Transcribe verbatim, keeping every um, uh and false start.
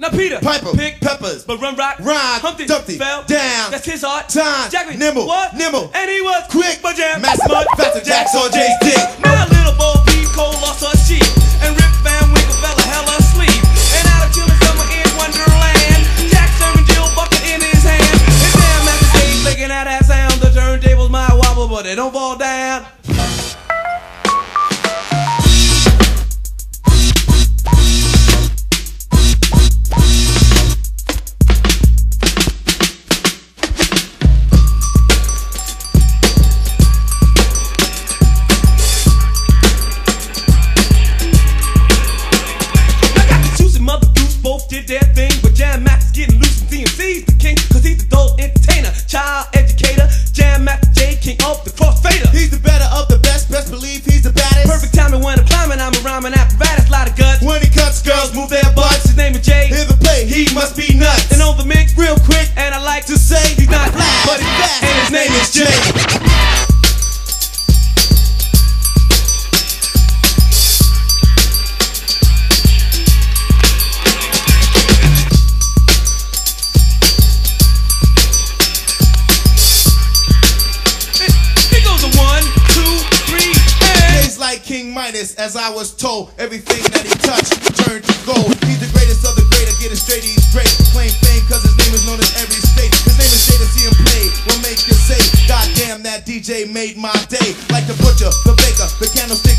Now Peter Piper picked peppers, but Run Rock Rhyme, Humpty Dumpty fell down. That's his heart. Time Jackie, nimble, what? nimble, and he was quick, but Jam Master Mud faster jacks on Jay's dick. My little Bo Peep Cole lost her sheep, and Rip Van Winkle fell a hell of sleep. And out of children summer in Wonderland, Jack serving Jill bucket in his hand. And Jam Master Jay making out that sound. The turntables might wobble, but they don't fall down. King Midas, as I was told, everything that he touched turned to gold. He's the greatest of the great, I get it straight, he's great. Claim fame, cause his name is known in every state. His name is Jay, to see him play will make you say, God damn, that D J made my day. Like the butcher, the baker, the candlestick.